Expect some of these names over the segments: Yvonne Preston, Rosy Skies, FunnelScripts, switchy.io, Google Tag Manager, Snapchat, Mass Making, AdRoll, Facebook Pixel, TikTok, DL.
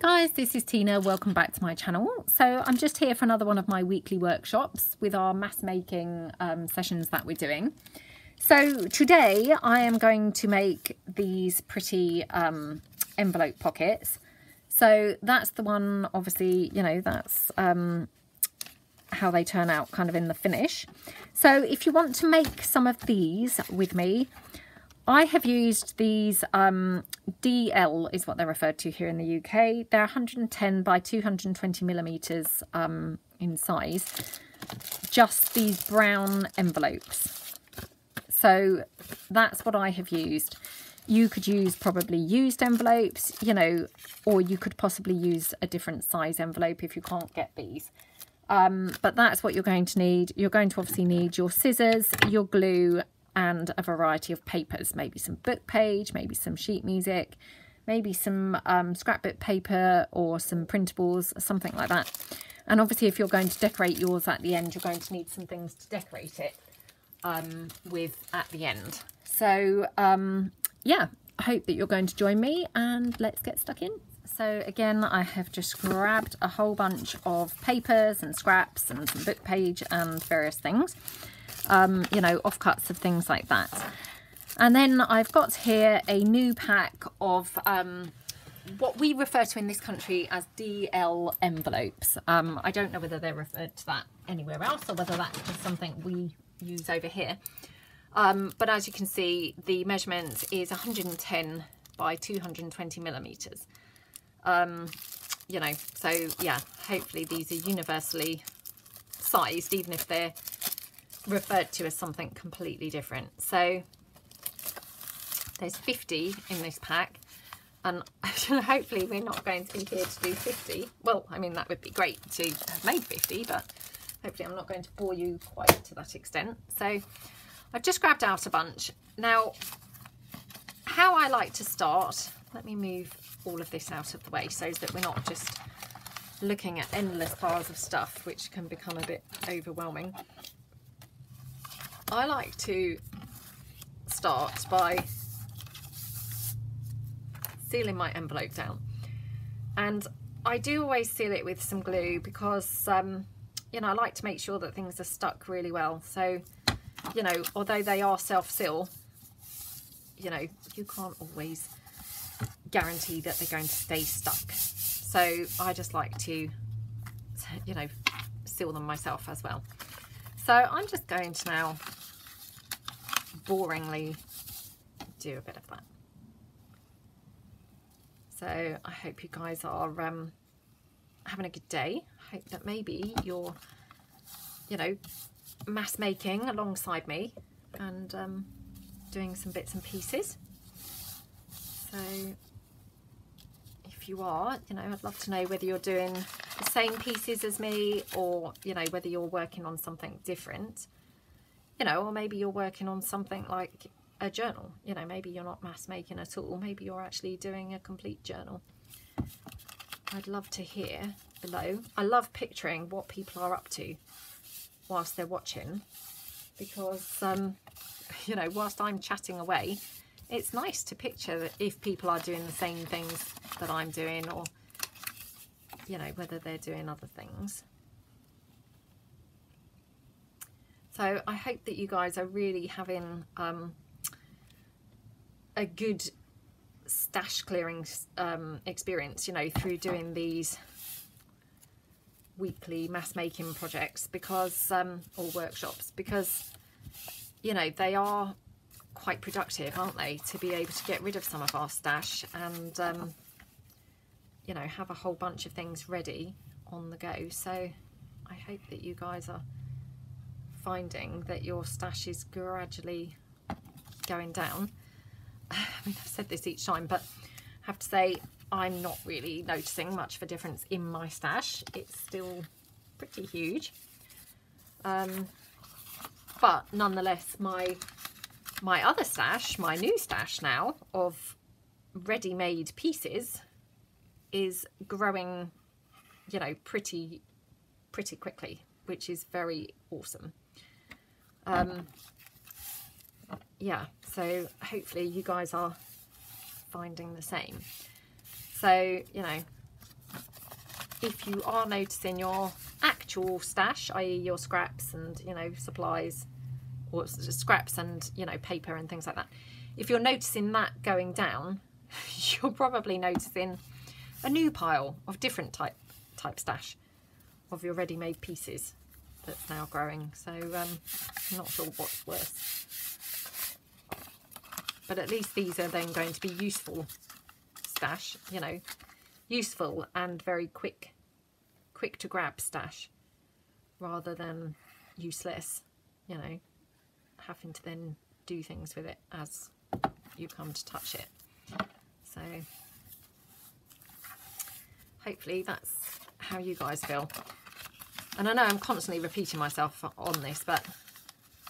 guys, this is Tina. Welcome back to my channel. So I'm just here for another one of my weekly workshops with our mass making sessions that we're doing. So today I am going to make these pretty envelope pockets. So that's the one, obviously, you know, that's how they turn out kind of in the finish. So if you want to make some of these with me, I have used these DL is what they're referred to here in the UK. They're 110 by 220 millimeters in size, just these brown envelopes. So that's what I have used. You could use probably used envelopes, you know, or you could possibly use a different size envelope if you can't get these. But that's what you're going to need. You're going to obviously need your scissors, your glue, and a variety of papers, maybe some book page, maybe some sheet music, maybe some scrapbook paper or some printables, something like that. And obviously if you're going to decorate yours at the end, you're going to need some things to decorate it with at the end. So yeah, I hope that you're going to join me and let's get stuck in. So again, I have just grabbed a whole bunch of papers and scraps and some book page and various things. You know, offcuts of things like that. And then I've got here a new pack of what we refer to in this country as DL envelopes. I don't know whether they're referred to that anywhere else or whether that's just something we use over here. But as you can see, the measurement is 110 by 220 millimeters. You know, so yeah, hopefully these are universally sized, even if they're referred to as something completely different. So there's 50 in this pack, and hopefully we're not going to be here to do 50. Well, I mean, that would be great to have made 50, but hopefully I'm not going to bore you quite to that extent. So I've just grabbed out a bunch. Now, how I like to start, let me move all of this out of the way so that we're not just looking at endless piles of stuff, which can become a bit overwhelming. I like to start by sealing my envelope down, and I do always seal it with some glue because you know, I like to make sure that things are stuck really well. So, you know, although they are self-seal, you know, you can't always guarantee that they're going to stay stuck, so I just like to, you know, seal them myself as well. So I'm just going to now boringly do a bit of that. So I hope you guys are having a good day. I hope that maybe you're, you know, mass making alongside me and doing some bits and pieces. So if you are, you know, I'd love to know whether you're doing the same pieces as me, or you know, whether you're working on something different, you know, or maybe you're working on something like a journal, you know, maybe you're not mass making at all, maybe you're actually doing a complete journal. I'd love to hear below. I love picturing what people are up to whilst they're watching, because you know, whilst I'm chatting away, it's nice to picture that if people are doing the same things that I'm doing, or you know, whether they're doing other things. So I hope that you guys are really having a good stash clearing experience, you know, through doing these weekly mass making projects, because or workshops, because you know, they are quite productive, aren't they, to be able to get rid of some of our stash and you know, have a whole bunch of things ready on the go. So I hope that you guys are finding that your stash is gradually going down. I mean, I've said this each time, but I have to say I'm not really noticing much of a difference in my stash. It's still pretty huge, but nonetheless my other stash, my new stash now of ready-made pieces, is growing, you know, pretty quickly, which is very awesome. Yeah, so hopefully you guys are finding the same. So, you know, if you are noticing your actual stash, i.e. your scraps and, you know, supplies, or scraps and, you know, paper and things like that, if you're noticing that going down, you're probably noticing a new pile of different type stash of your ready-made pieces that's now growing. So I'm not sure what's worse, but at least these are then going to be useful stash, you know, useful and very quick to grab stash, rather than useless, you know, having to then do things with it as you come to touch it. So hopefully that's how you guys feel. And I know I'm constantly repeating myself on this, but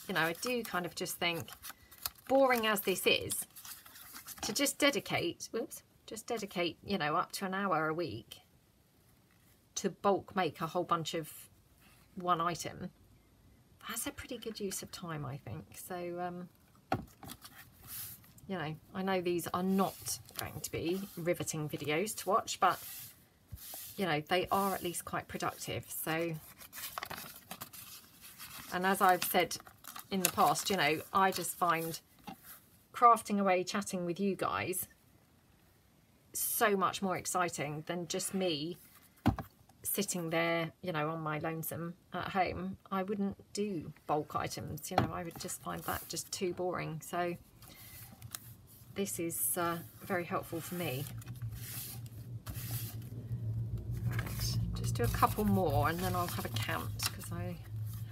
you know, I do kind of just think, boring as this is, to just dedicate, whoops, just dedicate, you know, up to an hour a week to bulk make a whole bunch of one item, that's a pretty good use of time, I think. So you know, I know these are not going to be riveting videos to watch, but you know, they are at least quite productive. So, and as I've said in the past, you know, I just find crafting away, chatting with you guys, so much more exciting than just me sitting there, you know, on my lonesome at home. I wouldn't do bulk items, you know, I would just find that just too boring. So this is very helpful for me. Right, just do a couple more and then I'll have a count, because I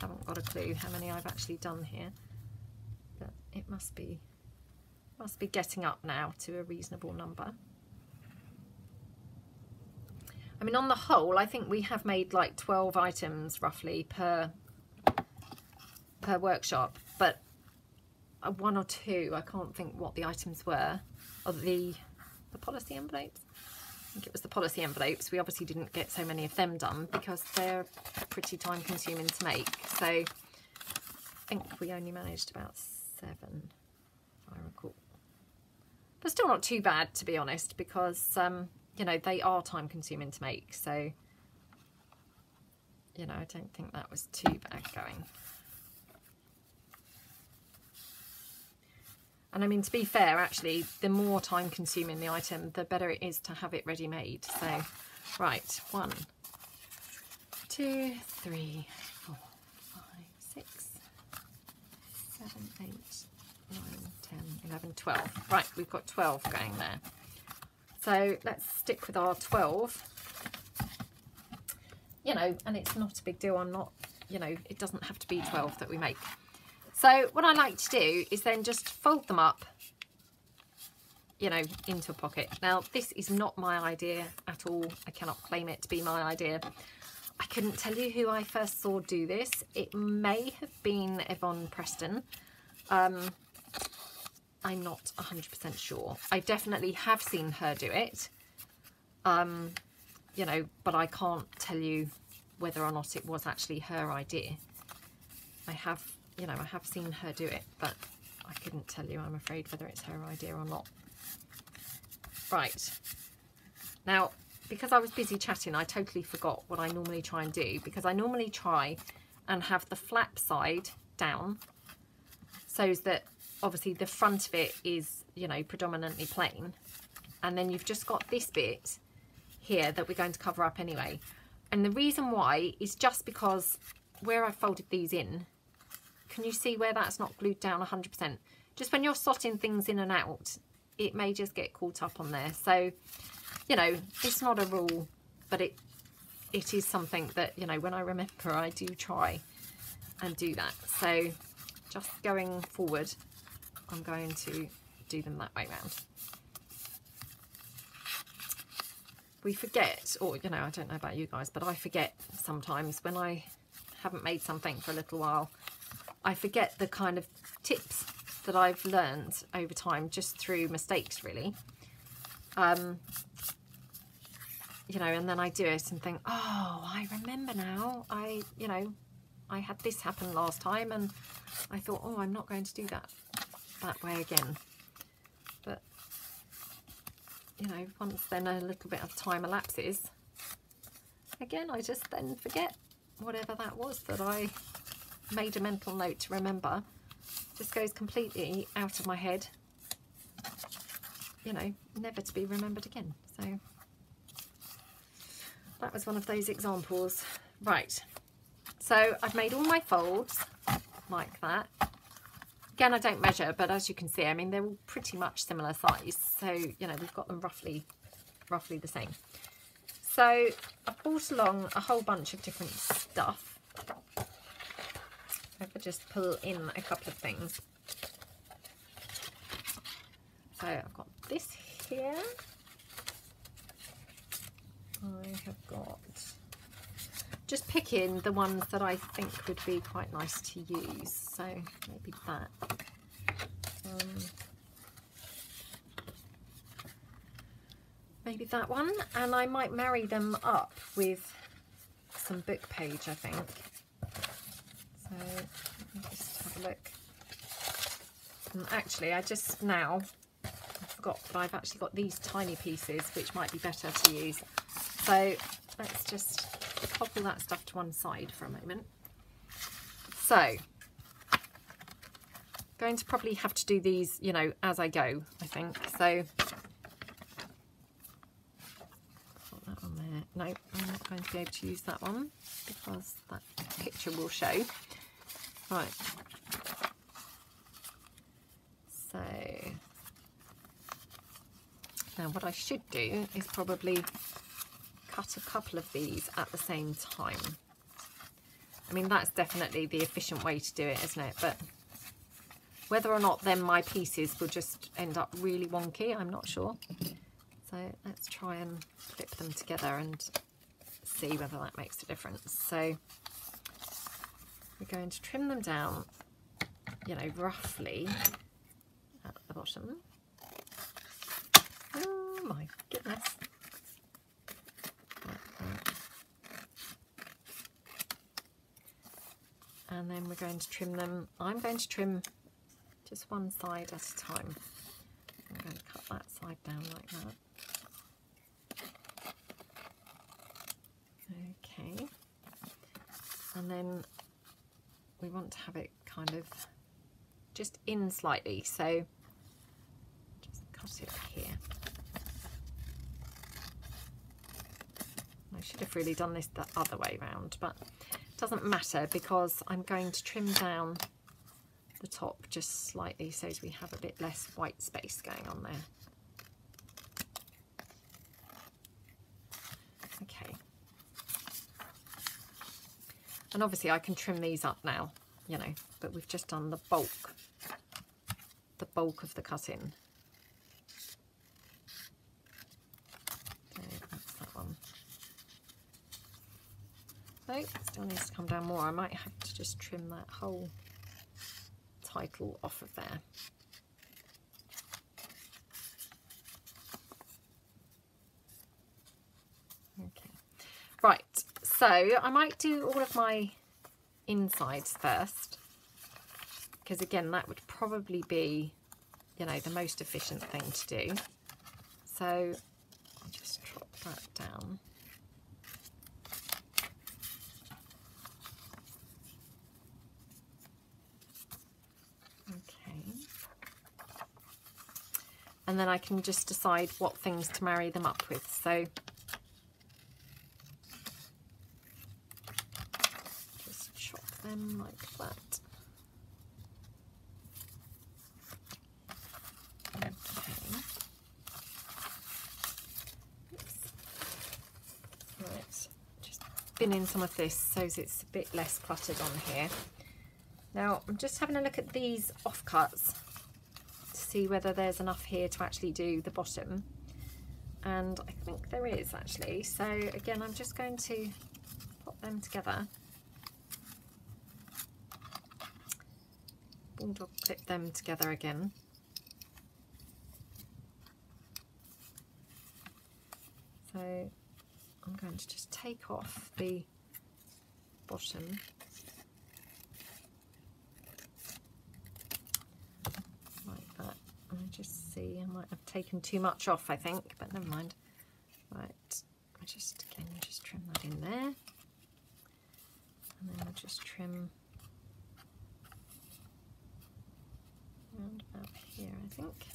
haven't got a clue how many I've actually done here. But it must be getting up now to a reasonable number. I mean, on the whole, I think we have made like 12 items roughly per workshop, but one or two, I can't think what the items were, or the policy envelopes. I think it was the policy envelopes. We obviously didn't get so many of them done because they're pretty time consuming to make. So I think we only managed about 7, if I recall. But still not too bad, to be honest, because you know, they are time consuming to make. So you know, I don't think that was too bad going. And I mean, to be fair, actually, the more time consuming the item, the better it is to have it ready made. So, right, 1, 2, 3, 4, 5, 6, 7, 8, 9, 10, 11, 12. Right, we've got 12 going there. So let's stick with our 12. You know, and it's not a big deal. I'm not, you know, it doesn't have to be 12 that we make. So what I like to do is then just fold them up, you know, into a pocket. Now, this is not my idea at all. I cannot claim it to be my idea. I couldn't tell you who I first saw do this. It may have been Yvonne Preston. I'm not 100% sure. I definitely have seen her do it, you know, but I can't tell you whether or not it was actually her idea. You know, I have seen her do it, but I couldn't tell you, I'm afraid, whether it's her idea or not. Right. Now, because I was busy chatting, I totally forgot what I normally try and do, because I normally try and have the flap side down so that obviously the front of it is, you know, predominantly plain. And then you've just got this bit here that we're going to cover up anyway. And the reason why is just because where I folded these in, can you see where that's not glued down 100%? Just when you're slotting things in and out, it may just get caught up on there. So, you know, it's not a rule, but it is something that, you know, when I remember, I do try and do that. So just going forward, I'm going to do them that way round. We forget, or, you know, I don't know about you guys, but I forget sometimes when I haven't made something for a little while, I forget the kind of tips that I've learned over time just through mistakes, really. You know, and then I do it and think, oh, I remember now. You know, I had this happen last time and I thought, oh, I'm not going to do that way again. But, you know, once then a little bit of time elapses, Again, I just then forget whatever that was that I made a mental note to remember. Just goes completely out of my head, you know, never to be remembered again. So that was one of those examples. Right, so I've made all my folds like that. Again, I don't measure, but as you can see, I mean, they're all pretty much similar size, so you know, we've got them roughly the same. So I've brought along a whole bunch of different stuff. If I just pull in a couple of things. So I've got this here. I have got, just picking the ones that I think would be quite nice to use. So maybe that. Maybe that one, and I might marry them up with some book page, I think. So let me just have a look. And actually, I just now forgot that I've actually got these tiny pieces which might be better to use. So let's just pop all that stuff to one side for a moment. So going to probably have to do these, you know, as I go, I think. So no, I'm not going to be able to use that one because that picture will show. Right. So now what I should do is probably cut a couple of these at the same time. I mean, that's definitely the efficient way to do it, isn't it? But whether or not then my pieces will just end up really wonky, I'm not sure. So let's try and clip them together and see whether that makes a difference. So we're going to trim them down, you know, roughly at the bottom. Oh my goodness. And then we're going to trim them. I'm going to trim just one side at a time. I'm going to cut that side down like that. Okay, and then we want to have it kind of just in slightly, so just cut it here. I should have really done this the other way round, but it doesn't matter because I'm going to trim down the top just slightly so we have a bit less white space going on there. And obviously I can trim these up now, you know, but we've just done the bulk of the cutting. So that's that one. No, still needs to come down more. I might have to just trim that whole title off of there. Okay. Right. So I might do all of my insides first, because again, that would probably be, you know, the most efficient thing to do. So I'll just drop that down. Okay. And then I can just decide what things to marry them up with. So like that. Okay. Oops. Right, just bin in some of this so it's a bit less cluttered on here. Now I'm just having a look at these offcuts to see whether there's enough here to actually do the bottom, and I think there is actually. So again, I'm just going to pop them together. I'll clip them together again. So I'm going to just take off the bottom. Like that. I just see I might have taken too much off, I think, but never mind. Right, Just trim that in there, and then we'll just trim around about here, I think.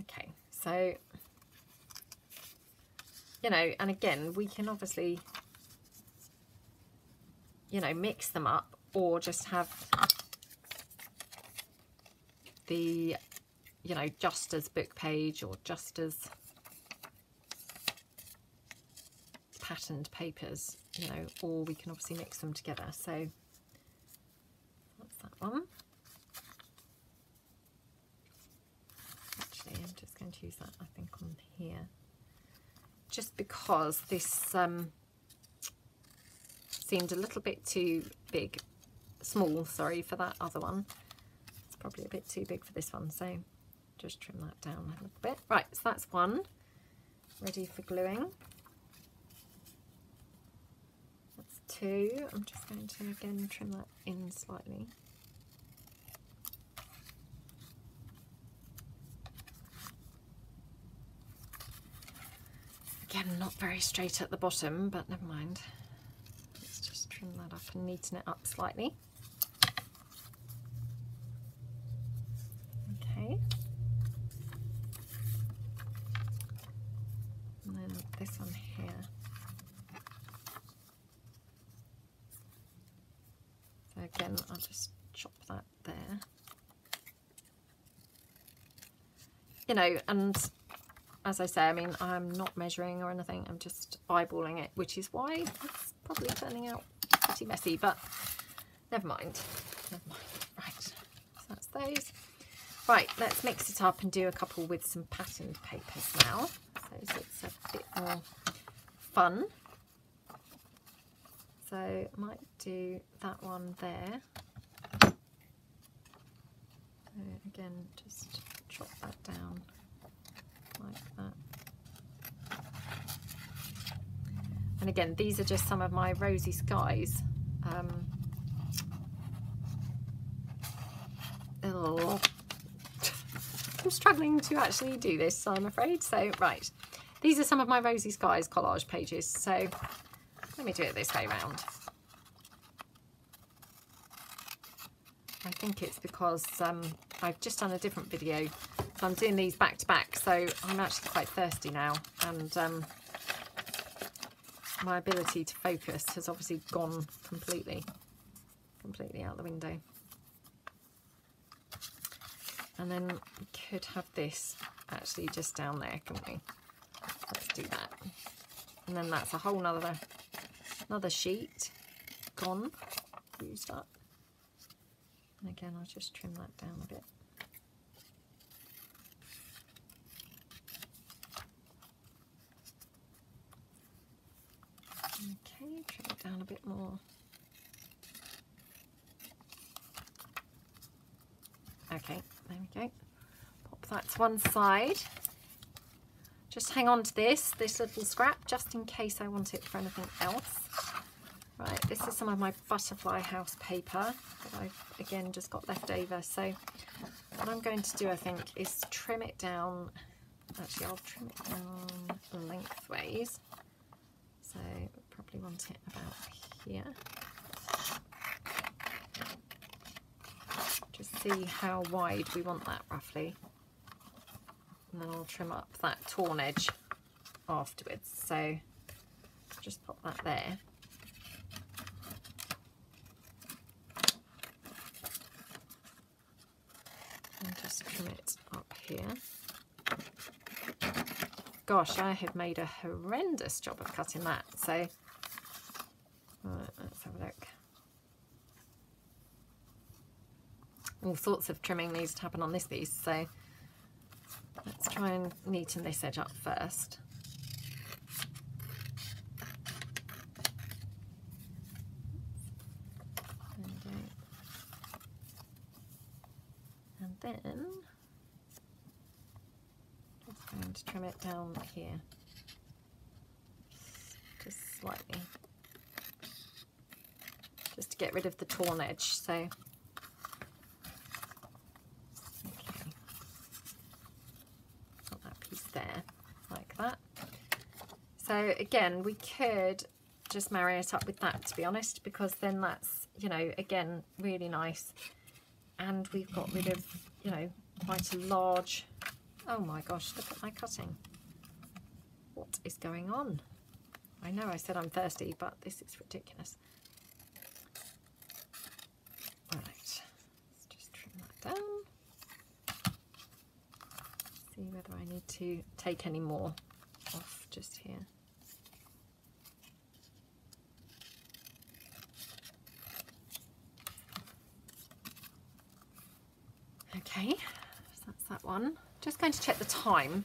Okay, so, you know, and again, we can obviously, you know, mix them up or just have the, you know, just as book page or just as patterned papers, you know, or we can obviously mix them together. So that's that one. Actually, I'm just going to use that, I think, on here, just because this seemed a little bit too big, small, sorry, for that other one. It's probably a bit too big for this one, so just trim that down a little bit. Right, so that's one ready for gluing. That's two. I'm just going to again trim that in slightly. Again, not very straight at the bottom, but never mind. Trim that up and neaten it up slightly. Okay. And then this one here. So again, I'll just chop that there. You know, and as I say, I mean, I'm not measuring or anything, I'm just eyeballing it, which is why it's probably turning out pretty messy, but never mind, never mind. Right, so that's those. Right, let's mix it up and do a couple with some patterned papers now, so it's a bit more fun. So I might do that one there. So again, just chop that down like that. And again, these are just some of my Rosy Skies little... I'm struggling to actually do this, I'm afraid. So, right, these are some of my Rosy Skies collage pages. So, let me do it this way round. I think it's because I've just done a different video, so I'm doing these back to back. So, I'm actually quite thirsty now, and... my ability to focus has obviously gone completely out the window. And then we could have this actually just down there, couldn't we? Let's do that. And then that's a whole another sheet gone, used up. And again, I'll just trim that down a bit. Okay, trim it down a bit more. Okay, there we go. Pop that to one side. Just hang on to this little scrap, just in case I want it for anything else. Right, this is some of my butterfly house paper that I've, again, just got left over. So what I'm going to do, I think, is trim it down. Actually, I'll trim it down lengthways. So probably want it about here. Just see how wide we want that roughly. And then I'll trim up that torn edge afterwards. So just pop that there. And just trim it up here. Gosh, I have made a horrendous job of cutting that. So, right, let's have a look. All sorts of trimming needs to happen on this piece, so let's try and neaten this edge up first. And then... I'm going to trim it down here, just slightly, just to get rid of the torn edge. So So again, we could just marry it up with that, to be honest, because then that's, you know, again, really nice. And we've got rid of, you know, quite a large, oh my gosh, look at my cutting. What is going on? I know I said I'm thirsty, but this is ridiculous. Right, let's just trim that down. See whether I need to take any more off just here. Okay, so that's that one. Just going to check the time.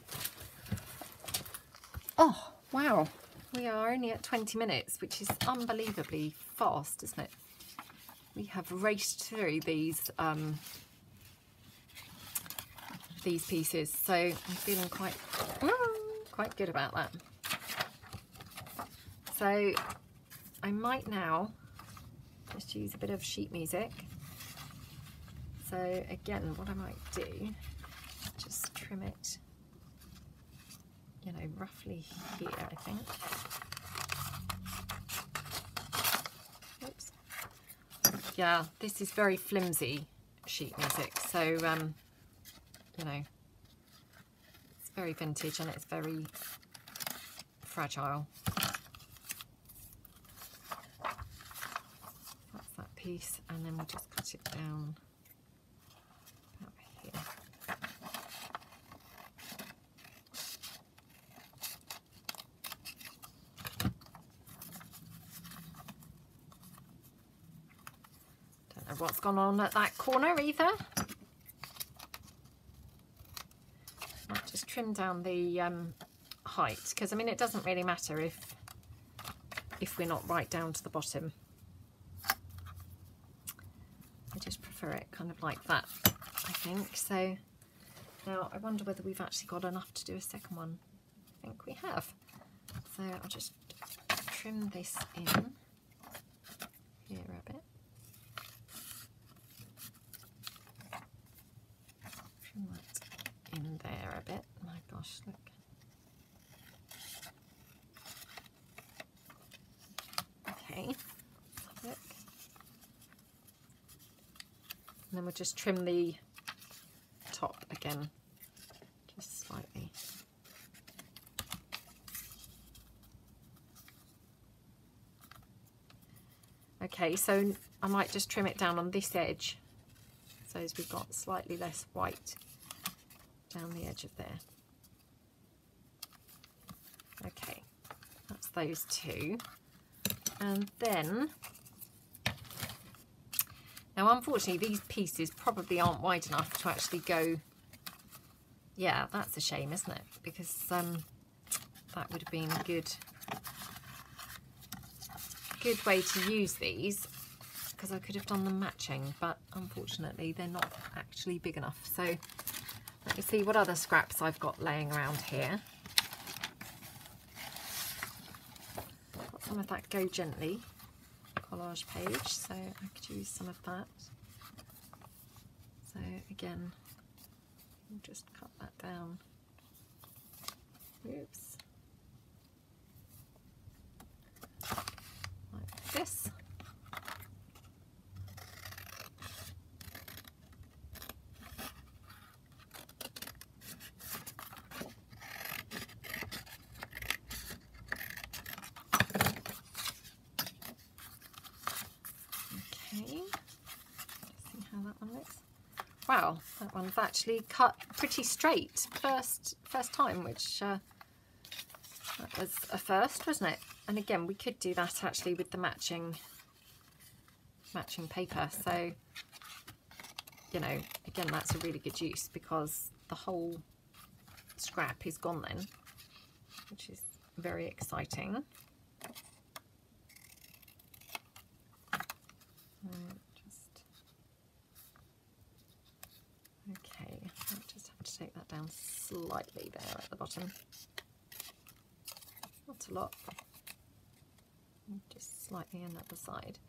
Oh, wow. We are only at 20 minutes, which is unbelievably fast, isn't it? We have raced through these pieces, so I'm feeling quite good about that. So I might now just use a bit of sheet music. So again, what I might do, just trim it, you know, roughly here, I think. Oops. Yeah, this is very flimsy sheet music, so you know, it's very vintage and it's very fragile. That's that piece, and then we'll just cut it down. What's gone on at that corner either. I'll just trim down the height, because I mean it doesn't really matter if we're not right down to the bottom. I just prefer it kind of like that, I think. So now I wonder whether we've actually got enough to do a second one. I think we have. So I'll just trim this in here a bit. In there a bit. My gosh, look. Okay, let's have a look. And then we'll just trim the top again, just slightly. Okay, so I might just trim it down on this edge, so as we've got slightly less white down the edge of there. Okay, that's those two. And then, now unfortunately these pieces probably aren't wide enough to actually go, yeah, that's a shame, isn't it? Because that would have been a good way to use these, because I could have done them matching, but unfortunately they're not actually big enough. So let me see what other scraps I've got laying around here. Got some of that Go Gently collage page, so I could use some of that. So again, we'll just cut that down. Oops. Like this. Wow, that one's actually cut pretty straight first time, which that was a first, wasn't it? And again, we could do that actually with the matching paper. So, you know, again, that's a really good use, because the whole scrap is gone then, which is very exciting. Take that down slightly there at the bottom. Not a lot. Just slightly on the other side.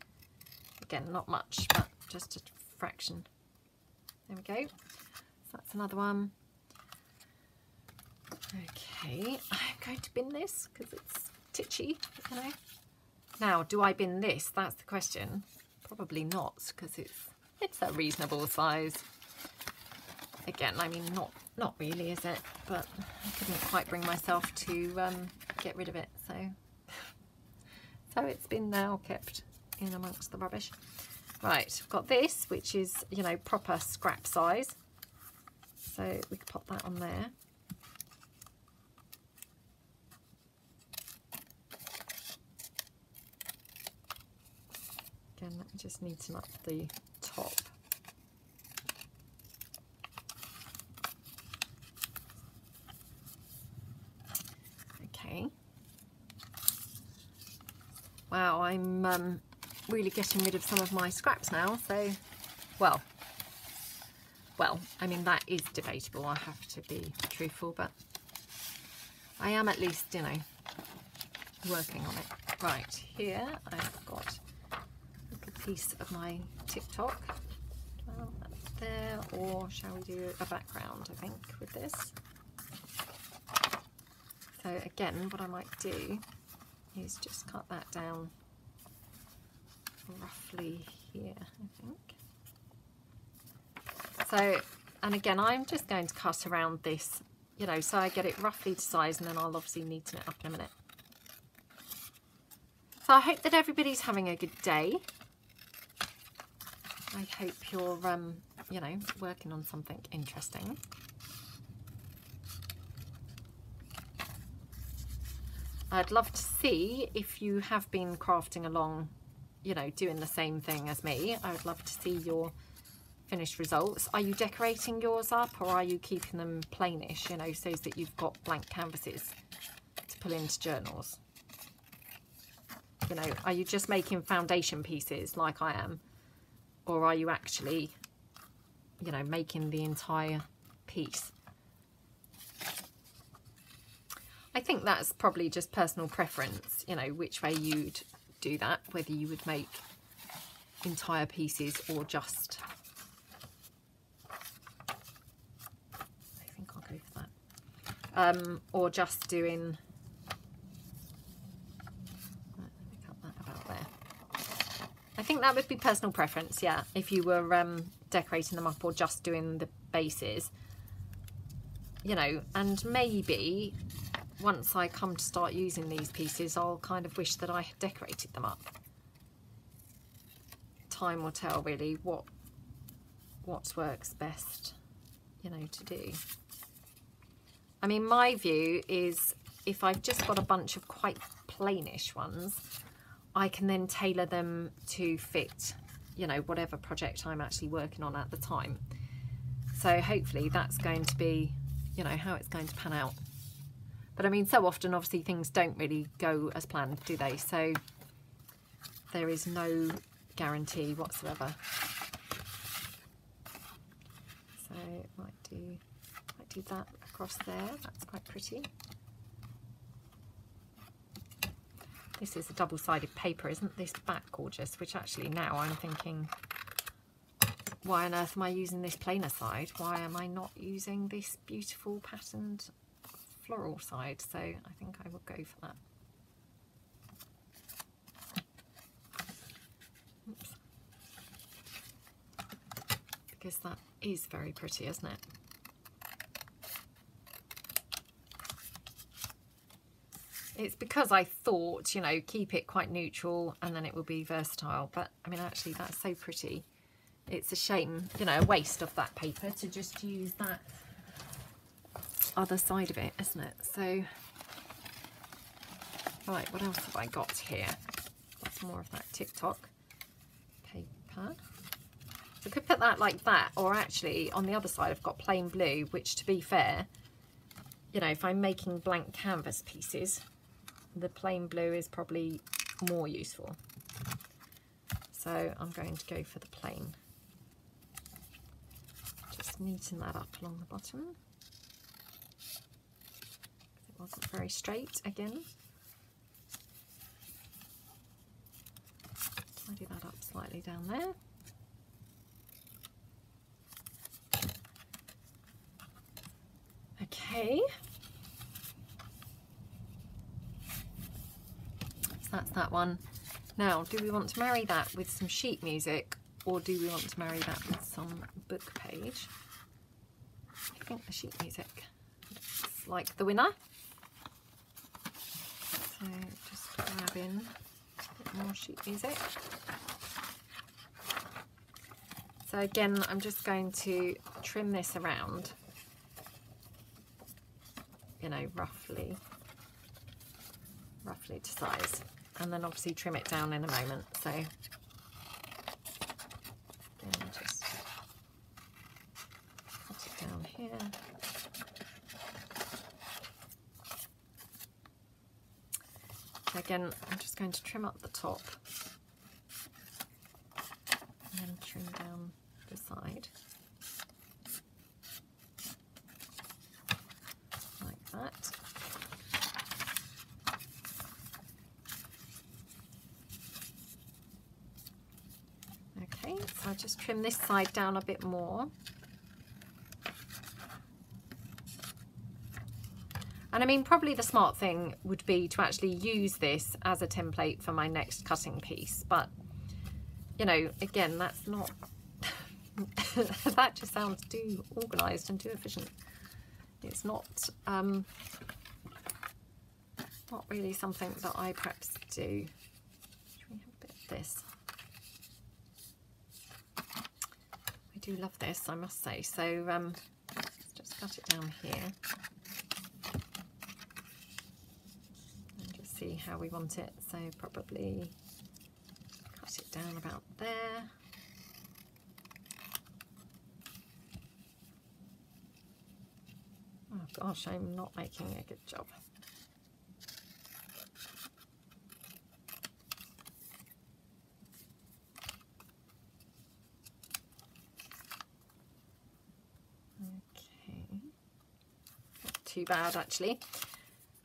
Again, not much, but just a fraction. There we go. So that's another one. Okay, I'm going to bin this because it's stitchy, you know. Now, do I bin this? That's the question. Probably not, because it's a reasonable size. Again, I mean, not really, is it? But I couldn't quite bring myself to get rid of it, so it's been now kept in amongst the rubbish. Right, I've got this, which is, you know, proper scrap size. So we can pop that on there. Again, I just need to nut the top. Okay. Wow, I'm really getting rid of some of my scraps now. So, well, I mean, that is debatable. I have to be truthful, but I am at least, you know, working on it. Right, here I've got piece of my TikTok. Well, that's there, or shall we do a background, I think, with this? So again, what I might do is just cut that down roughly here, I think. So, and again, I'm just going to cut around this, you know, so I get it roughly to size, and then I'll obviously neaten it up in a minute. So I hope that everybody's having a good day. I hope you're, you know, working on something interesting. I'd love to see if you have been crafting along, you know, doing the same thing as me. I would love to see your finished results. Are you decorating yours up, or are you keeping them plainish, you know, so that you've got blank canvases to pull into journals? You know, are you just making foundation pieces like I am? Or are you actually, you know, making the entire piece? I think that's probably just personal preference, you know, which way you'd do that, whether you would make entire pieces or just. I think I'll go for that. Or just doing. I think that would be personal preference, yeah, if you were decorating them up or just doing the bases, you know. And maybe once I come to start using these pieces, I'll kind of wish that I had decorated them up. Time will tell, really, what works best, you know, to do. I mean, my view is if I've just got a bunch of quite plainish ones, I can then tailor them to fit, you know, whatever project I'm actually working on at the time. So hopefully that's going to be, you know, how it's going to pan out. But I mean, so often obviously things don't really go as planned, do they? So there is no guarantee whatsoever. So might do that across there. That's quite pretty. This is a double-sided paper, isn't this back gorgeous? Which actually now I'm thinking, why on earth am I using this plainer side? Why am I not using this beautiful patterned floral side? So I think I will go for that. Oops. Because that is very pretty, isn't it? It's because I thought, you know, keep it quite neutral and then it will be versatile. But, I mean, actually, that's so pretty. It's a shame, you know, a waste of that paper to just use that other side of it, isn't it? So, right, what else have I got here? Got some more of that TikTok paper. So I could put that like that, or actually, on the other side, I've got plain blue, which, to be fair, you know, if I'm making blank canvas pieces, the plain blue is probably more useful. So I'm going to go for the plain. Just neaten that up along the bottom. It wasn't very straight again. Tidy that up slightly down there. Okay. That's that one. Now, do we want to marry that with some sheet music, or do we want to marry that with some book page? I think the sheet music looks like the winner. So just grab in a bit more sheet music. So again, I'm just going to trim this around, you know, roughly to size, and then obviously trim it down in a moment. So then just put it down here. So again, I'm just going to trim up the top and then trim down the side. Okay, so I'll just trim this side down a bit more. And I mean, probably the smart thing would be to actually use this as a template for my next cutting piece, but you know, again, that's not that just sounds too organised and too efficient. It's not really something that I perhaps do. Should we have a bit of this? I do love this, I must say. So let's just cut it down here and just see how we want it. So probably cut it down about there. Gosh, I'm not making a good job. Okay, not too bad actually.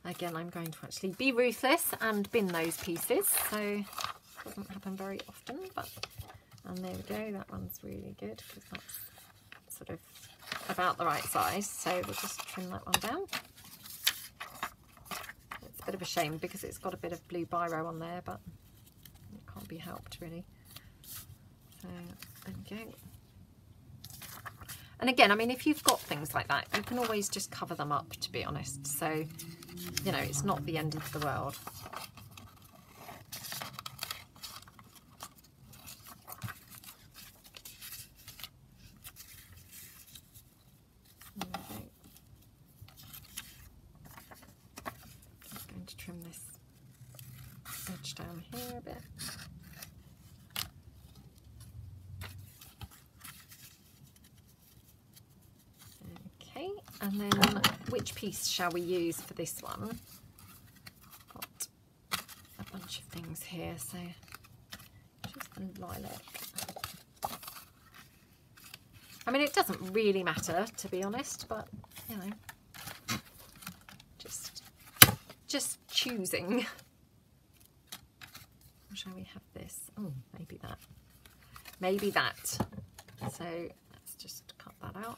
Again, I'm going to actually be ruthless and bin those pieces, so it doesn't happen very often, but, and there we go, that one's really good because that's sort of about the right size, so we'll just trim that one down. It's a bit of a shame because it's got a bit of blue biro on there, but it can't be helped really. So there we go. And again, I mean, if you've got things like that, you can always just cover them up, to be honest. So, you know, it's not the end of the world. And then which piece shall we use for this one? Got a bunch of things here, so just the lilac. I mean, it doesn't really matter, to be honest, but you know, just choosing. Or shall we have this? Oh, maybe that. Maybe that. So let's just cut that out.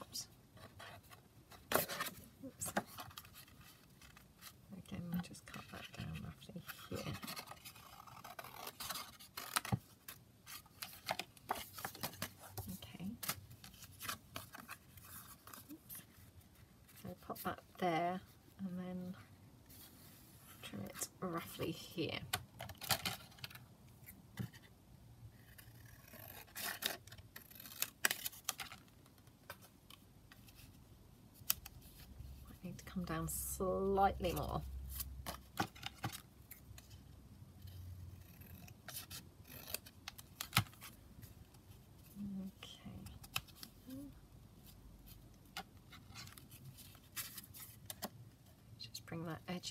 There, and then trim it roughly here. I need to come down slightly more.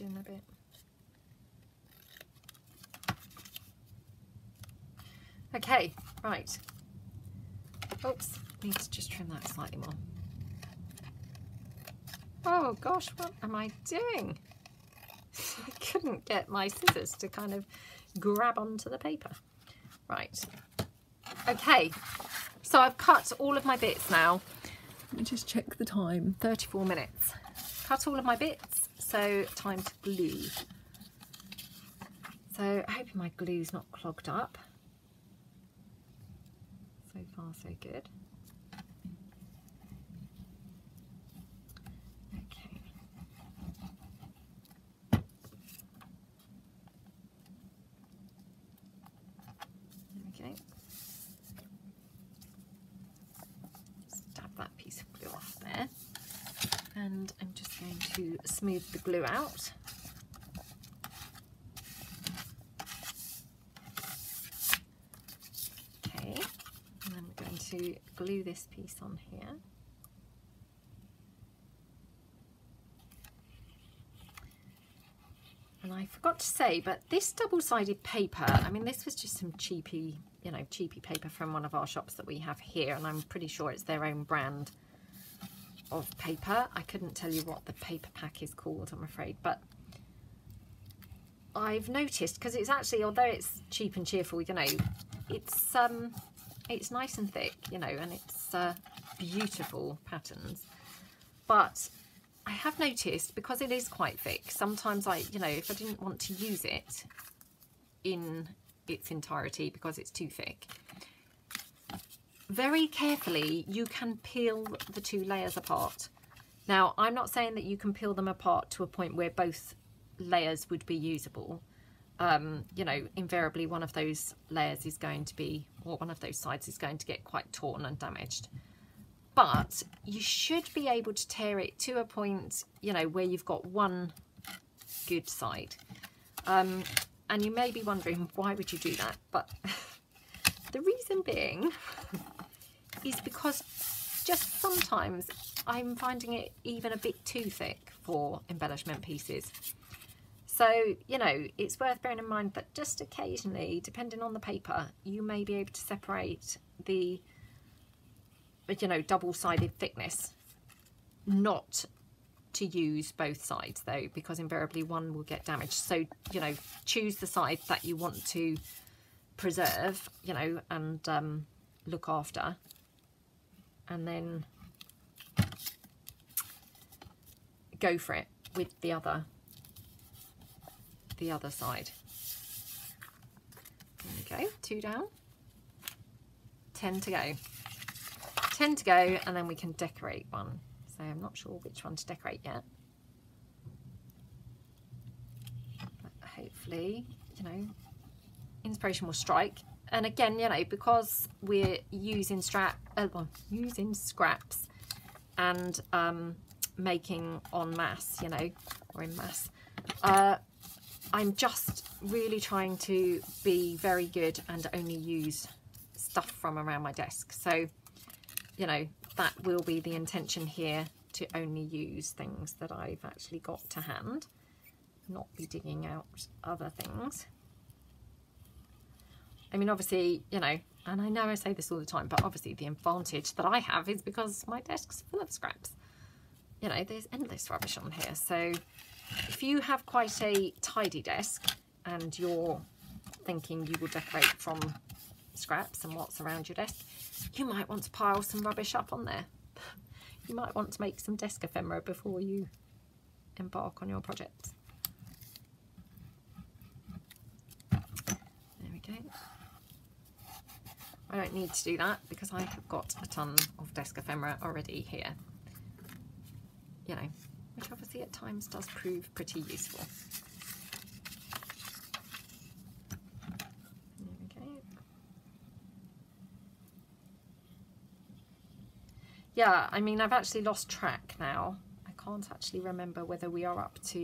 In a bit. Okay, right. Oops, need to just trim that slightly more. Oh gosh, what am I doing? I couldn't get my scissors to kind of grab onto the paper. Right. Okay, so I've cut all of my bits now. Let me just check the time. 34 minutes. Cut all of my bits. So time to glue. So hoping my glue's not clogged up. So far so good. Okay. Stab that piece of glue off there. And I'm just going to smooth the glue out. Okay, and then we're going to glue this piece on here. And I forgot to say, but this double-sided paper, I mean, this was just some cheapy, you know, cheapy paper from one of our shops that we have here, and I'm pretty sure it's their own brand of paper. I couldn't tell you what the paper pack is called, I'm afraid, but I've noticed, because it's actually, although it's cheap and cheerful, you know, it's nice and thick, you know, and it's beautiful patterns. But I have noticed, because it is quite thick, sometimes I, you know, if I didn't want to use it in its entirety because it's too thick, very carefully you can peel the two layers apart. Now, I'm not saying that you can peel them apart to a point where both layers would be usable. You know, invariably one of those layers is going to be, or one of those sides is going to get quite torn and damaged. But you should be able to tear it to a point, you know, where you've got one good side. And you may be wondering, why would you do that? But the reason being is because just sometimes I'm finding it even a bit too thick for embellishment pieces. So, you know, it's worth bearing in mind that just occasionally, depending on the paper, you may be able to separate the, you know, double-sided thickness, not to use both sides though, because invariably one will get damaged. So, you know, choose the side that you want to preserve, you know, and look after, and then go for it with the other side. There we go, 2 down, 10 to go. 10 to go, and then we can decorate one. So I'm not sure which one to decorate yet, but hopefully, you know, inspiration will strike. And again, you know, because we're using scraps and making en masse, you know, or in mass, I'm just really trying to be very good and only use stuff from around my desk. So, you know, that will be the intention here, to only use things that I've actually got to hand, not be digging out other things. I mean, obviously, you know, and I know I say this all the time, but obviously the advantage that I have is because my desk's full of scraps. You know, there's endless rubbish on here. So if you have quite a tidy desk and you're thinking you will decorate from scraps and what's around your desk, you might want to pile some rubbish up on there. You might want to make some desk ephemera before you embark on your project. There we go. I don't need to do that because I have got a ton of desk ephemera already here, you know, which obviously at times does prove pretty useful. Yeah, I mean, I've actually lost track now. I can't actually remember whether we are up to,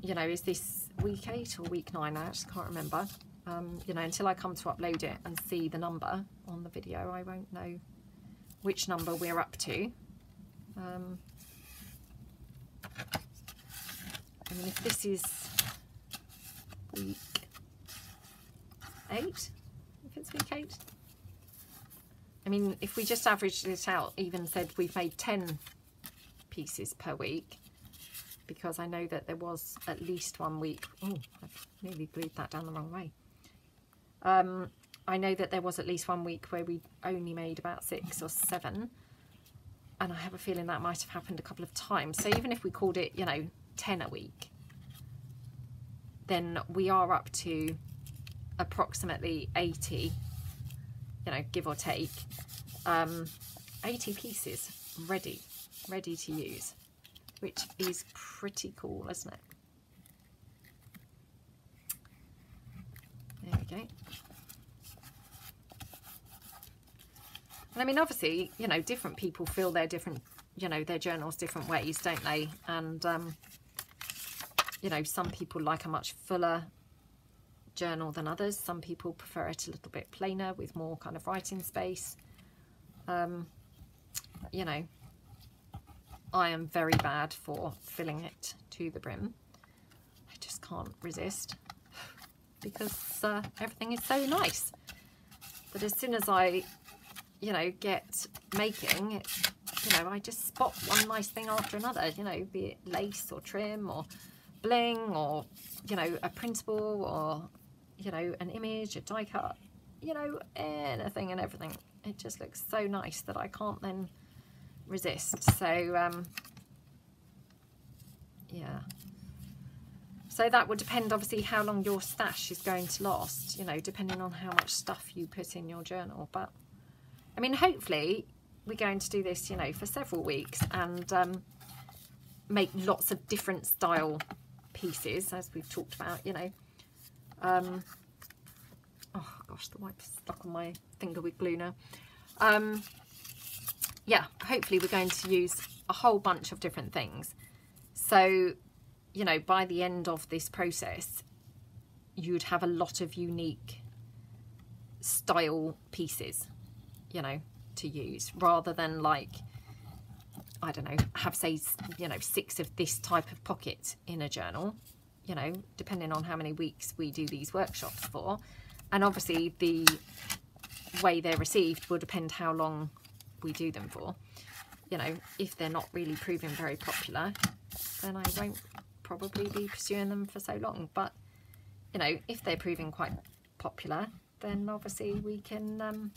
you know, is this week 8 or week 9? I actually can't remember. You know, until I come to upload it and see the number on the video, I won't know which number we're up to. I mean, if this is week 8, if it's week 8, I mean, if we just averaged this out, even said we've made 10 pieces per week, because I know that there was at least one week. Oh, I've nearly glued that down the wrong way. I know that there was at least one week where we only made about 6 or 7, and I have a feeling that might have happened a couple of times. So even if we called it, you know, 10 a week, then we are up to approximately 80, you know, give or take, 80 pieces ready to use, which is pretty cool, isn't it? There we go. And I mean, obviously, you know, different people fill their different, you know, their journals different ways, don't they? And, you know, some people like a much fuller journal than others. Some people prefer it a little bit plainer with more kind of writing space. You know, I am very bad for filling it to the brim. I just can't resist because everything is so nice. But as soon as I, you know, get making it, you know, I just spot one nice thing after another, you know, be it lace or trim or bling or, you know, a printable or, you know, an image, a die cut, you know, anything and everything. It just looks so nice that I can't then resist. So, yeah. So that would depend, obviously, how long your stash is going to last, you know, depending on how much stuff you put in your journal. But I mean, hopefully we're going to do this, you know, for several weeks and make lots of different style pieces, as we've talked about, you know. Oh gosh, the wipe's stuck on my finger with glue now. Yeah, hopefully we're going to use a whole bunch of different things. So, you know, by the end of this process, you'd have a lot of unique style pieces, you know, to use, rather than like, I don't know, have, say, you know, 6 of this type of pocket in a journal, you know, depending on how many weeks we do these workshops for. And obviously the way they're received will depend how long we do them for. You know, if they're not really proving very popular, then I won't probably be pursuing them for so long. But, you know, if they're proving quite popular, then obviously we can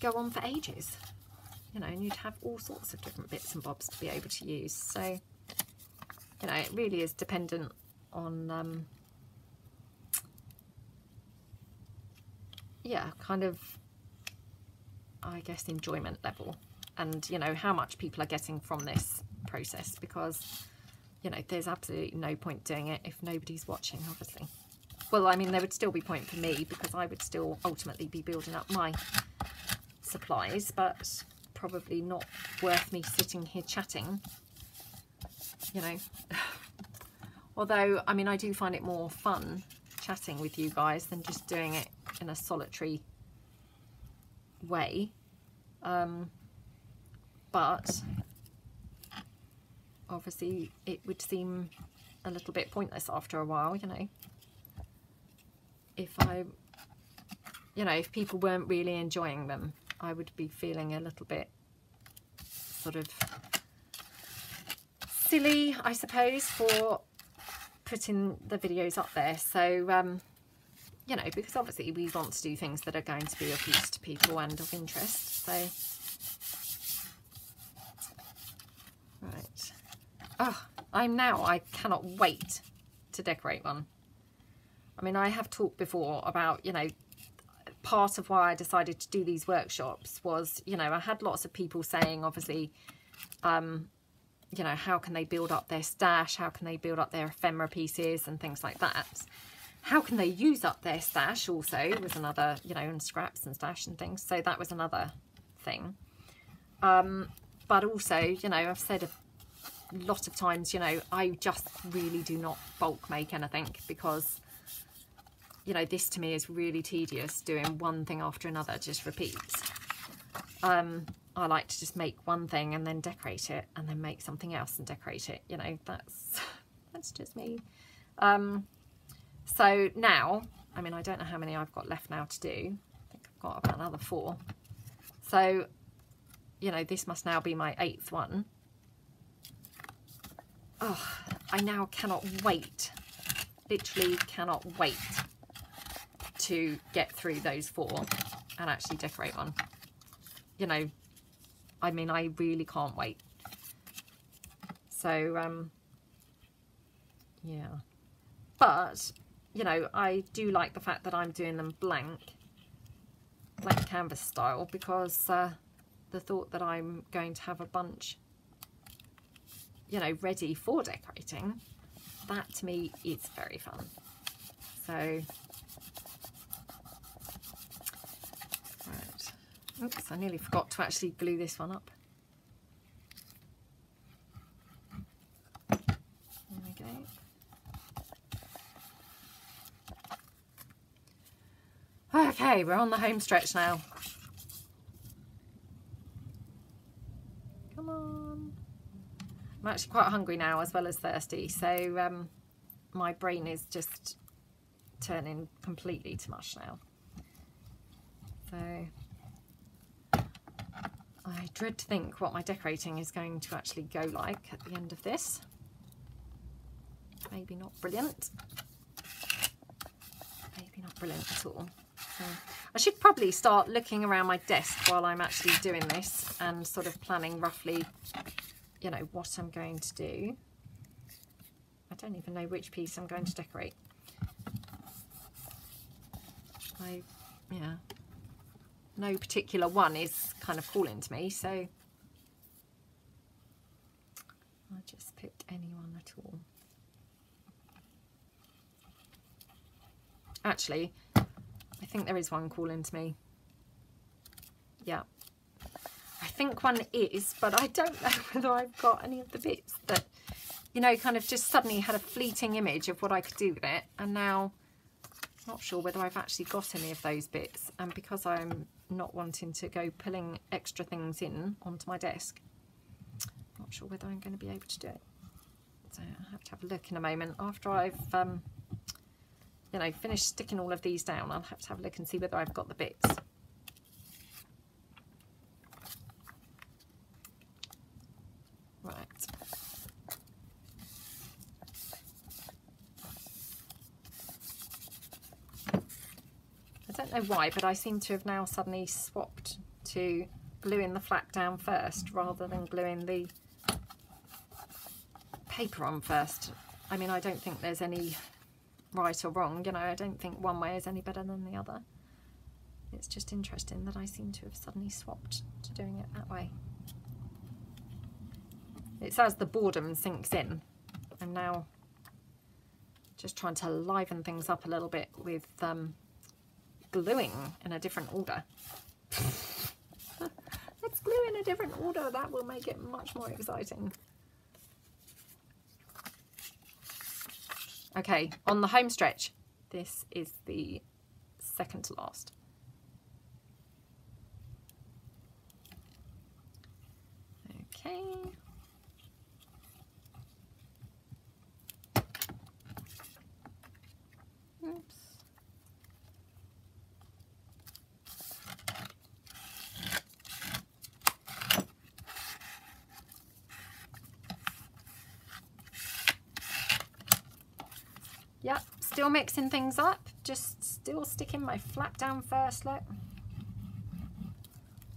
go on for ages, you know, and you'd have all sorts of different bits and bobs to be able to use. So, you know, it really is dependent on, yeah, kind of, I guess, enjoyment level and, you know, how much people are getting from this process, because, you know, there's absolutely no point doing it if nobody's watching, obviously. Well, I mean, there would still be point for me because I would still ultimately be building up my supplies, but probably not worth me sitting here chatting, you know. Although, I mean, I do find it more fun chatting with you guys than just doing it in a solitary way, but obviously it would seem a little bit pointless after a while, you know, if I, you know, if people weren't really enjoying them. I would be feeling a little bit sort of silly, I suppose, for putting the videos up there. So, you know, because obviously we want to do things that are going to be of use to people and of interest. So, right. Oh, I cannot wait to decorate one. I mean, I have talked before about, you know, part of why I decided to do these workshops was, you know, I had lots of people saying, obviously, you know, how can they build up their stash? How can they build up their ephemera pieces and things like that? How can they use up their stash also was another, you know, and scraps and stash and things. So that was another thing. But also, you know, I've said a lot of times, you know, I just really do not bulk make anything because, you know, this to me is really tedious, doing one thing after another just repeats. I like to just make one thing and then decorate it and then make something else and decorate it. You know, that's just me. So now, I mean, I don't know how many I've got left now to do. I think I've got about another 4. So, you know, this must now be my 8th one. Oh, I now cannot wait. Literally cannot wait to get through those 4 and actually decorate one. You know, I mean, I really can't wait. So, yeah. But, you know, I do like the fact that I'm doing them blank canvas style, because the thought that I'm going to have a bunch, you know, ready for decorating, that to me is very fun. So, right. Oops, I nearly forgot to actually glue this one up. There we go. Okay, we're on the home stretch now. Come on. I'm actually quite hungry now as well as thirsty, so my brain is just turning completely to mush now. So I dread to think what my decorating is going to actually go like at the end of this. Maybe not brilliant. Maybe not brilliant at all. So I should probably start looking around my desk while I'm actually doing this and sort of planning roughly, you know, what I'm going to do. I don't even know which piece I'm going to decorate. Yeah, no particular one is kind of calling to me, so I just picked anyone at all. Actually, I think there is one calling to me. Yeah, I think one is, but I don't know whether I've got any of the bits that, you know, kind of just suddenly had a fleeting image of what I could do with it, and now not sure whether I've actually got any of those bits. And because I'm not wanting to go pulling extra things in onto my desk, not sure whether I'm going to be able to do it. So I'll have to have a look in a moment after I've you know, finished sticking all of these down. I'll have to have a look and see whether I've got the bits. Right. I don't know why, but I seem to have now suddenly swapped to gluing the flap down first rather than gluing the paper on first. I mean, I don't think there's any right or wrong, you know, I don't think one way is any better than the other. It's just interesting that I seem to have suddenly swapped to doing it that way. It's as the boredom sinks in. I'm now just trying to liven things up a little bit with gluing in a different order. Let's glue in a different order, that will make it much more exciting. Okay, on the home stretch. This is the second to last. Okay. Oops. Yep, still mixing things up, just still sticking my flap down first, look.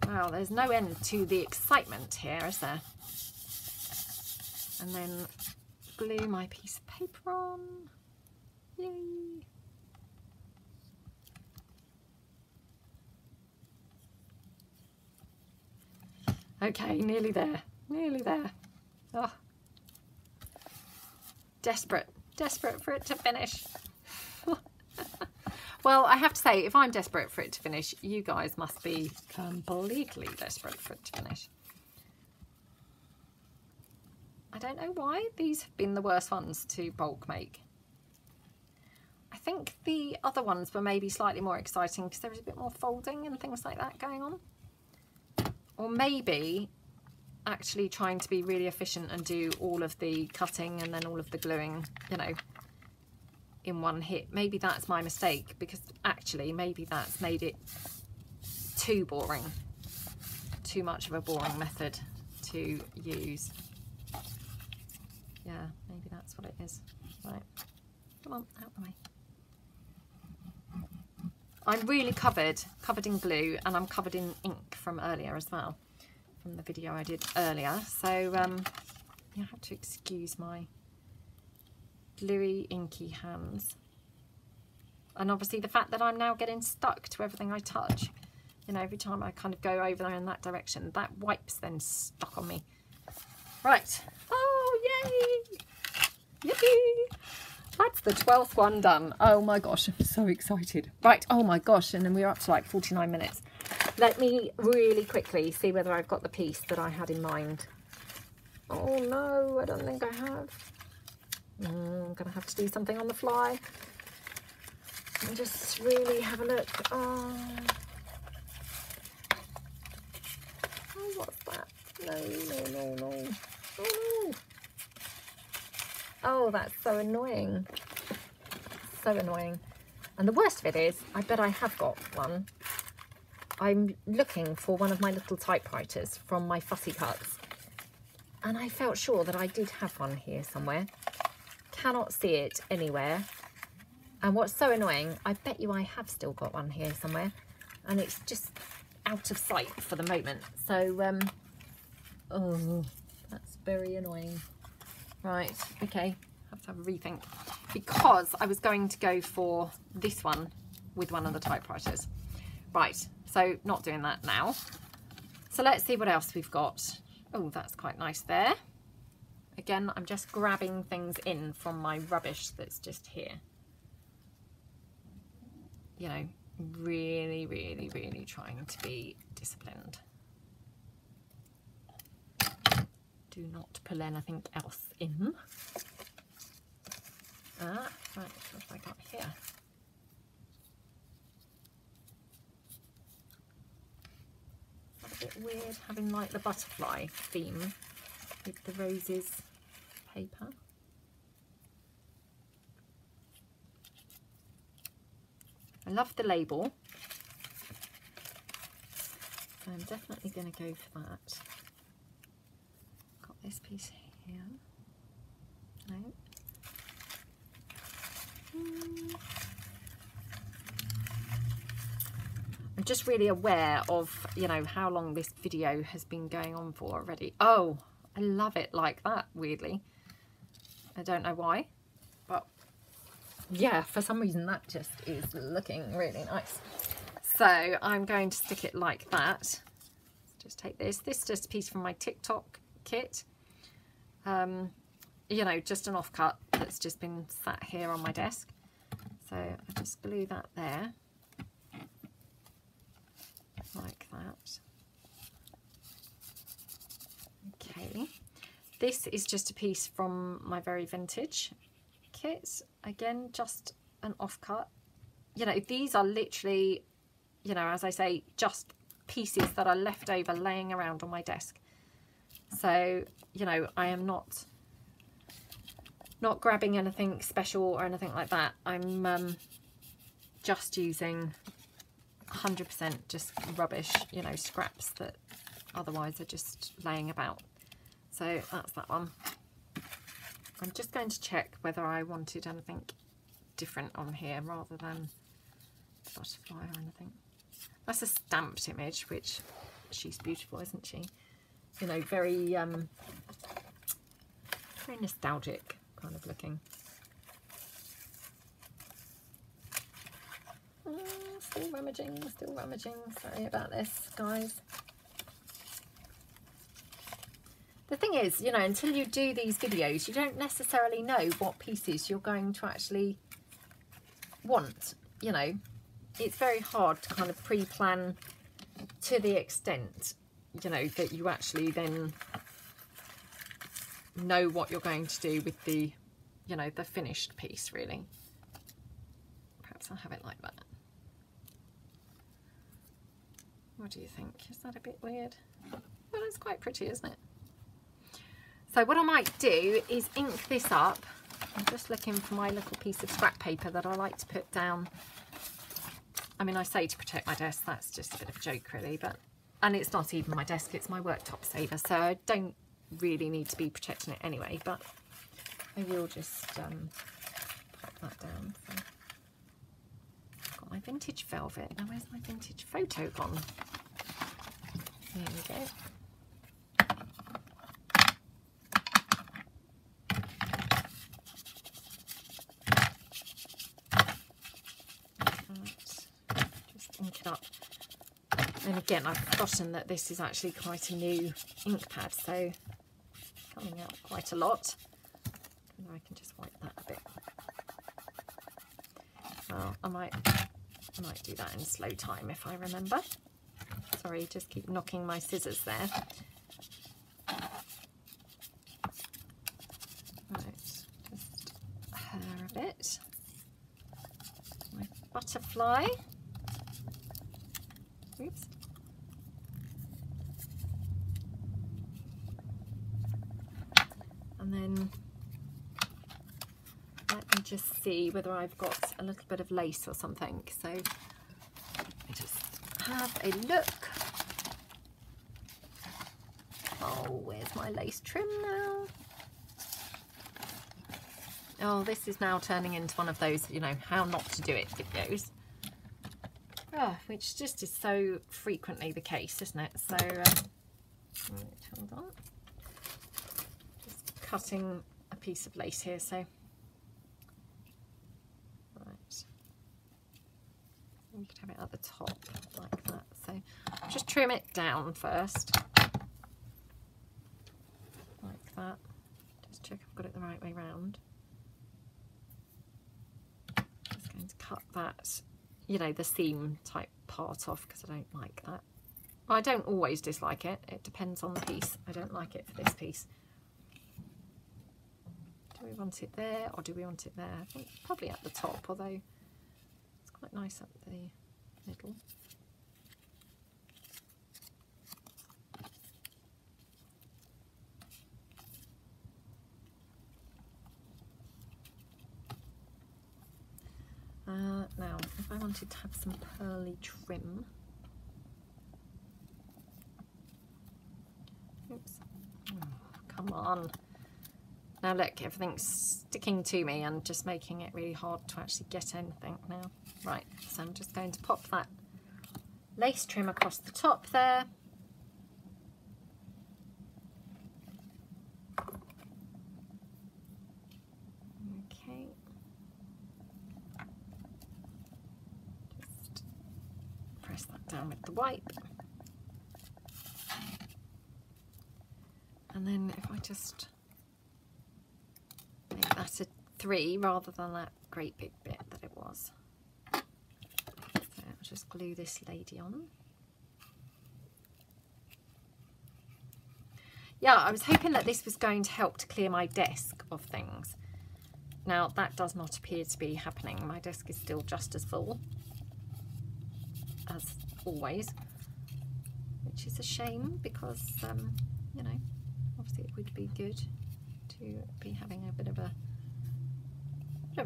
Wow, there's no end to the excitement here, is there? And then glue my piece of paper on. Yay! Okay, nearly there, nearly there. Oh, desperate. Desperate for it to finish. Well, I have to say, if I'm desperate for it to finish, you guys must be completely desperate for it to finish. I don't know why these have been the worst ones to bulk make. I think the other ones were maybe slightly more exciting because there was a bit more folding and things like that going on. Or maybe actually trying to be really efficient and do all of the cutting and then all of the gluing, you know, in one hit. Maybe that's my mistake, because actually maybe that's made it too boring, too much of a boring method to use. Yeah, maybe that's what it is. Right, come on, out of the way. I'm really covered in glue, and I'm covered in ink from earlier as well. From the video I did earlier, so you have to excuse my gluey, inky hands. And obviously the fact that I'm now getting stuck to everything I touch, you know, every time I kind of go over there in that direction, that wipe's then stuck on me. Right. Oh, yay! Yippee! That's the 12th one done. Oh my gosh, I'm so excited. Right, oh my gosh, and then we're up to like 49 minutes. Let me really quickly see whether I've got the piece that I had in mind. Oh no, I don't think I have. I'm gonna have to do something on the fly. And just really have a look. Oh, what's that? No. Oh, no. Oh, that's so annoying. So annoying. And the worst of it is, I bet I have got one. I'm looking for one of my little typewriters from my fussy cuts. And I felt sure that I did have one here somewhere. Cannot see it anywhere. And what's so annoying, I bet you I have still got one here somewhere. And it's just out of sight for the moment. So, oh, that's very annoying. Right, okay, have to have a rethink, because I was going to go for this one with one of the typewriters. Right, so not doing that now. So let's see what else we've got. Oh, that's quite nice there. Again, I'm just grabbing things in from my rubbish that's just here. You know, really, really, really trying to be disciplined. Do not pull anything else in. Ah, right, what have I got here? That's a bit weird having like the butterfly theme with the roses paper. I love the label. So I'm definitely going to go for that. This piece here. No. I'm just really aware of, you know, how long this video has been going on for already. Oh, I love it like that, weirdly. I don't know why, but yeah, for some reason that just is looking really nice. So I'm going to stick it like that. Just take this. This is just a piece from my TikTok kit. You know, just an offcut that's just been sat here on my desk. So I just glue that there, like that. Okay, this is just a piece from my Very Vintage kit. Again, just an offcut. You know, these are literally, you know, as I say, just pieces that are left over laying around on my desk. So, you know, I am not grabbing anything special or anything like that. I'm just using 100% just rubbish, you know, scraps that otherwise are just laying about. So that's that one. I'm just going to check whether I wanted anything different on here rather than butterfly or anything. That's a stamped image, which she's beautiful, isn't she? You know, very, very nostalgic kind of looking. Still rummaging. Sorry about this, guys. The thing is, you know, until you do these videos, you don't necessarily know what pieces you're going to actually want. You know, it's very hard to kind of pre-plan to the extent, you know, that you actually then know what you're going to do with the, you know, the finished piece, really. Perhaps I'll have it like that. What do you think? Is that a bit weird? Well, it's quite pretty, isn't it? So what I might do is ink this up. I'm just looking for my little piece of scrap paper that I like to put down. I mean, I say to protect my desk, that's just a bit of a joke, really, but... And it's not even my desk, it's my worktop saver, so I don't really need to be protecting it anyway, but I will just pop that down. So I've got my vintage velvet. Now where's my vintage photo gone? There we go. Again, I've forgotten that this is actually quite a new ink pad, so coming out quite a lot. And I can just wipe that a bit. Well, I might do that in slow time if I remember. Sorry, just keep knocking my scissors there. Right, just her a bit. My butterfly. Oops. And then let me just see whether I've got a little bit of lace or something. So I just have a look. Oh, where's my lace trim now? Oh, this is now turning into one of those, you know, how not to do it videos. Oh, which just is so frequently the case, isn't it? So, right, hold on. Just cutting a piece of lace here, so. Right. You could have it at the top like that. So, just trim it down first. Like that. Just check I've got it the right way round. Just going to cut that, you know, the seam type part off, because I don't like that. I don't always dislike it, it depends on the piece. I don't like it for this piece. Do we want it there or do we want it there? I think probably at the top, although it's quite nice at the middle. Now, if I wanted to have some pearly trim, oops, oh, come on. Now look, everything's sticking to me and just making it really hard to actually get anything now. Right, so I'm just going to pop that lace trim across the top there. With the wipe, and then if I just make that a 3 rather than that great big bit that it was, so I'll just glue this lady on. Yeah, I was hoping that this was going to help to clear my desk of things. Now that does not appear to be happening. My desk is still just as full as always, which is a shame, because you know, obviously it would be good to be having a bit of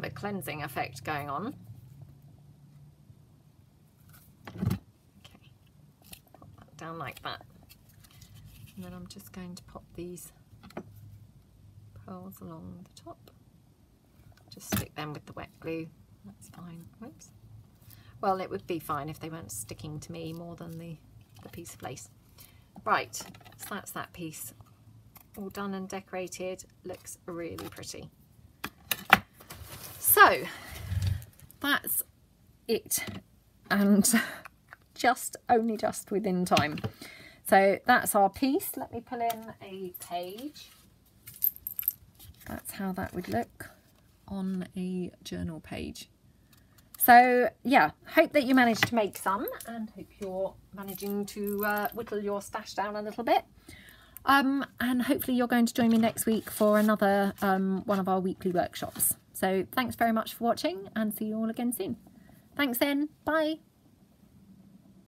a cleansing effect going on. Okay, pop that down like that, and then I'm just going to pop these pearls along the top. Just stick them with the wet glue. That's fine. Whoops. Well, it would be fine if they weren't sticking to me more than the piece of lace. Right, so that's that piece. All done and decorated. Looks really pretty. So, that's it. And only just within time. So that's our piece. Let me pull in a page. That's how that would look on a journal page. So yeah, hope that you managed to make some, and hope you're managing to whittle your stash down a little bit. And hopefully you're going to join me next week for another one of our weekly workshops. So thanks very much for watching, and see you all again soon. Thanks then, bye.